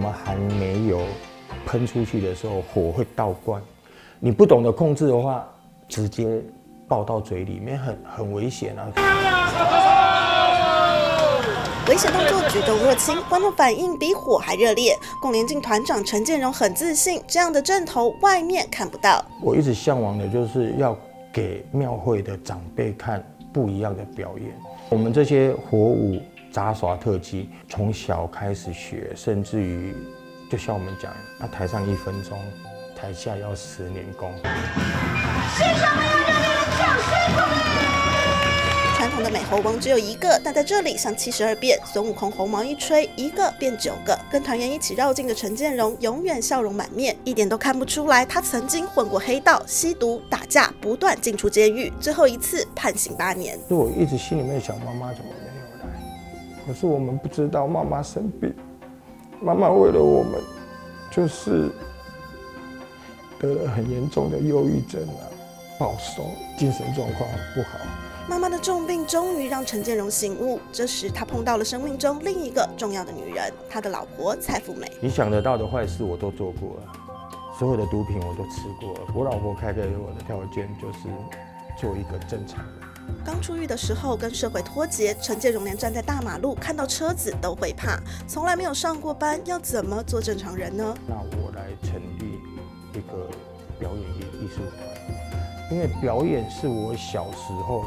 们还没有喷出去的时候，火会倒灌。你不懂得控制的话，直接爆到嘴里面，很危险啊！危险动作举重若轻，观众反应比火还热烈。共联进团长陈建荣很自信，这样的阵头外面看不到。我一直向往的就是要给庙会的长辈看不一样的表演。我们这些火舞、杂耍、特技，从小开始学，甚至于就像我们讲，那台上1分钟，台下要10年功。现场要热烈的掌声鼓励！传统的美猴王只有一个，但在这里像72变，孙悟空红毛一吹，一个变9个。跟团员一起绕境的陈建荣永远笑容满面，一点都看不出来他曾经混过黑道、吸毒、打架，不断进出监狱，最后一次判刑8年。我一直心里面想，妈妈怎么没有来？可是我们不知道妈妈生病。 妈妈为了我们，就是得了很严重的忧郁症啊，暴瘦，精神状况不好。妈妈的重病终于让陈建荣醒悟。这时，他碰到了生命中另一个重要的女人，他的老婆蔡富美。你想得到的坏事我都做过了，所有的毒品我都吃过了。我老婆开给我的条件就是做一个正常人。 刚出狱的时候跟社会脱节，陈建荣连站在大马路看到车子都会怕，从来没有上过班，要怎么做正常人呢？那我来成立一个表演艺术团，因为表演是我小时候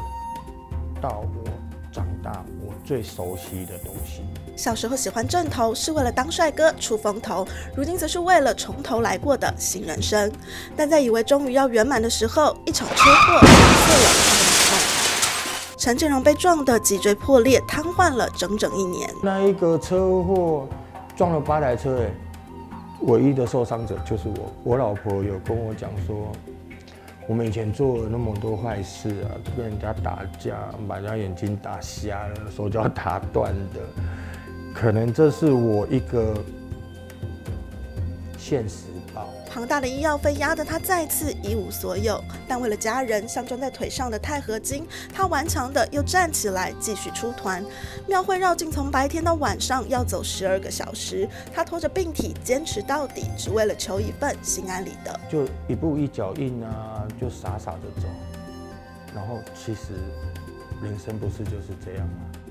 到我长大我最熟悉的东西。小时候喜欢正头是为了当帅哥出风头，如今则是为了从头来过的新人生。但在以为终于要圆满的时候，一场车祸打碎了。 陈建荣被撞得脊椎破裂，瘫痪了整整1年。那一个车祸撞了8台车，哎，唯一的受伤者就是我。我老婆有跟我讲说，我们以前做了那么多坏事啊，跟人家打架，把人家眼睛打瞎了，手脚打断的，可能这是我一个现实。 庞大的医药费压得他再次一无所有，但为了家人，像装在腿上的钛合金，他顽强的又站起来，继续出团。庙会绕境从白天到晚上要走12个小时，他拖着病体坚持到底，只为了求一份心安理得。就一步一脚印啊，就傻傻的走。然后其实人生不是就是这样吗？